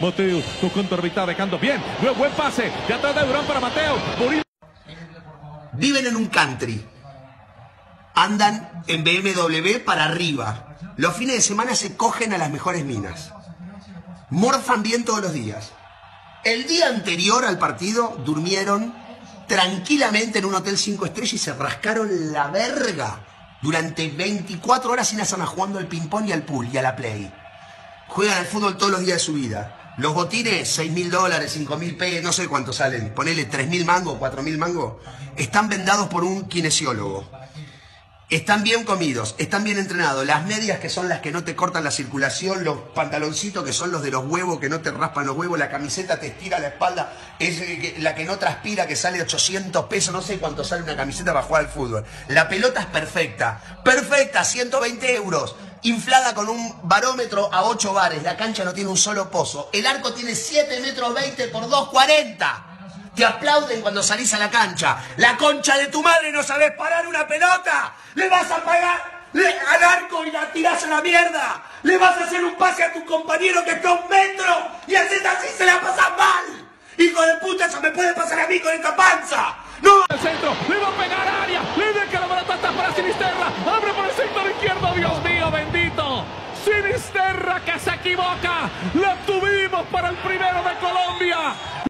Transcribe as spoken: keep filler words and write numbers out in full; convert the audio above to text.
Mateo tocando ahorita, dejando bien. Buen pase. De atrás de Durán para Mateo. Murillo. Viven en un country. Andan en B M W para arriba. Los fines de semana se cogen a las mejores minas. Morfan bien todos los días. El día anterior al partido durmieron tranquilamente en un hotel cinco estrellas y se rascaron la verga durante veinticuatro horas sin hacer nada, jugando al ping-pong y al pool y a la play. Juegan al fútbol todos los días de su vida. Los botines, seis mil dólares, cinco mil pesos, no sé cuánto salen. Ponele tres mil mangos, cuatro mil mangos. Están vendados por un kinesiólogo. Están bien comidos, están bien entrenados. Las medias que son las que no te cortan la circulación, los pantaloncitos que son los de los huevos, que no te raspan los huevos, la camiseta te estira la espalda, es la que no transpira, que sale ochocientos pesos, no sé cuánto sale una camiseta para jugar al fútbol. La pelota es perfecta, perfecta, ciento veinte euros, inflada con un barómetro a ocho bares, la cancha no tiene un solo pozo, el arco tiene siete metros veinte por dos cuarenta. Te aplauden cuando salís a la cancha. La concha de tu madre, no sabés parar una pelota. Le vas a pagar le, al arco y la tirás a la mierda. Le vas a hacer un pase a tu compañero que está a un metro y haces así, se la pasas mal. Hijo de puta, eso me puede pasar a mí con esta panza. No. El centro, le va a pegar a área. Líder que la barata está para Sinisterra. Abre por el sector izquierdo, Dios mío, bendito. Sinisterra que se equivoca. Lo tuvimos para el primero de Colombia.